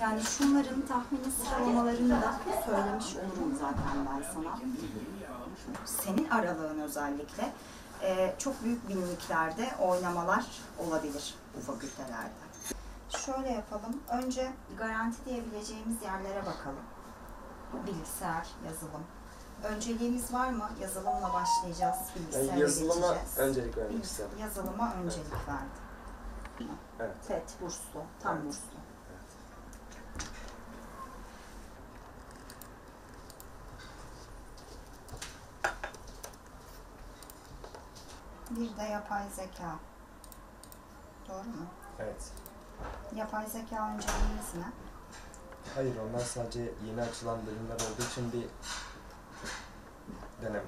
Yani şunların tahmini sıralamalarını da söylemiş olurum zaten ben sana. Senin aralığın özellikle çok büyük binliklerde oynamalar olabilir bu fakültelerde. Şöyle yapalım. Önce garanti diyebileceğimiz yerlere bakalım. Bilgisayar, yazılım. Önceliğimiz var mı? Yazılımla başlayacağız. Bilgisayara yazılıma geçeceğiz. Öncelik vermek istedim. Yazılıma öncelik verdim. Evet. Evet, burslu. Tam evet. Burslu. Evet. Bir de yapay zeka. Doğru mu? Evet. Yapay zeka önceliğimiz ne? Hayır, onlar sadece yeni açılan bölümler olduğu için bir deneme.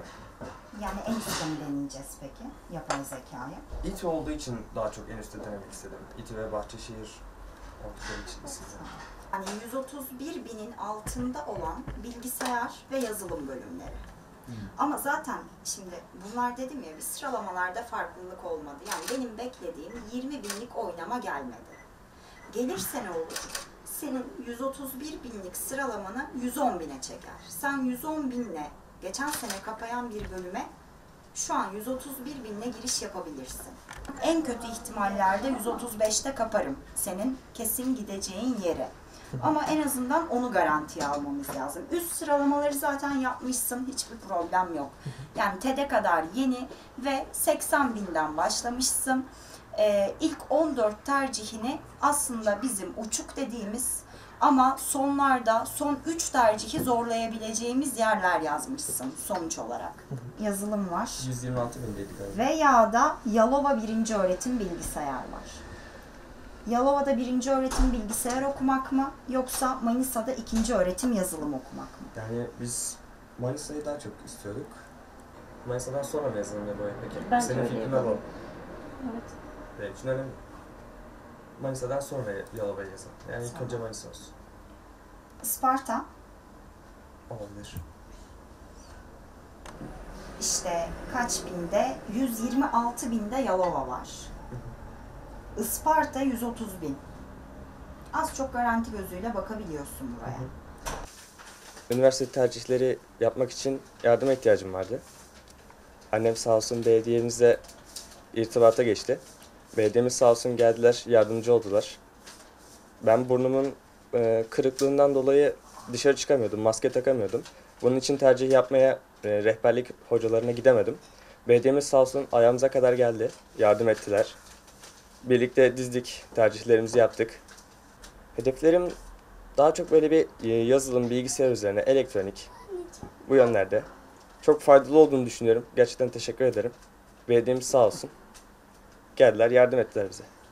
Yani en üstte mi deneyeceğiz peki yapay zekayı? İTÜ olduğu için daha çok en üstte denemek istedim. İTÜ ve Bahçeşehir oldukları için istedim. Yani 131 binin altında olan bilgisayar ve yazılım bölümleri. Hı. Ama zaten şimdi bunlar dedim ya, bir sıralamalarda farklılık olmadı. Yani benim beklediğim 20 binlik oynama gelmedi. Gelirse ne olur? Senin 131 binlik sıralamanı 110 bine çeker. Sen 110 binle geçen sene kapayan bir bölüme şu an 131 binle giriş yapabilirsin. En kötü ihtimallerde 135'te kaparım senin kesin gideceğin yere. Ama en azından onu garantiye almamız lazım. Üst sıralamaları zaten yapmışsın, hiçbir problem yok. Yani TED'e kadar yeni ve 80 binden başlamışsın. İlk 14 tercihini aslında bizim uçuk dediğimiz ama sonlarda son 3 tercihi zorlayabileceğimiz yerler yazmışsın sonuç olarak. Yazılım var. 126 bin dedik abi. Veya da Yalova 1. Öğretim Bilgisayar var. Yalova'da 1. Öğretim Bilgisayar okumak mı yoksa Manisa'da 2. Öğretim Yazılım okumak mı? Yani biz Manisa'yı daha çok istiyorduk. Manisa'dan sonra mı yazılım ya böyle? Peki senin fikrin ne? Evet. Evet, Çınar'ın Manisa'dan sonra Yalova'ya yazalım. Yani ilk önce Manisa olsun. Isparta? Olabilir. İşte kaç binde? 126 binde Yalova var. Isparta 130 bin. Az çok garanti gözüyle bakabiliyorsun buraya. Üniversite tercihleri yapmak için yardıma ihtiyacım vardı. Annem sağ olsun belediyemizle irtibata geçti. Belediyemiz sağ olsun geldiler, yardımcı oldular. Ben burnumun kırıklığından dolayı dışarı çıkamıyordum, maske takamıyordum. Bunun için tercih yapmaya rehberlik hocalarına gidemedim. Belediyemiz sağ olsun ayağımıza kadar geldi, yardım ettiler. Birlikte dizdik, tercihlerimizi yaptık. Hedeflerim daha çok böyle bir yazılım, bilgisayar üzerine, elektronik bu yönlerde. Çok faydalı olduğunu düşünüyorum. Gerçekten teşekkür ederim. Belediyemiz sağ olsun. Geldiler, yardım ettiler bize.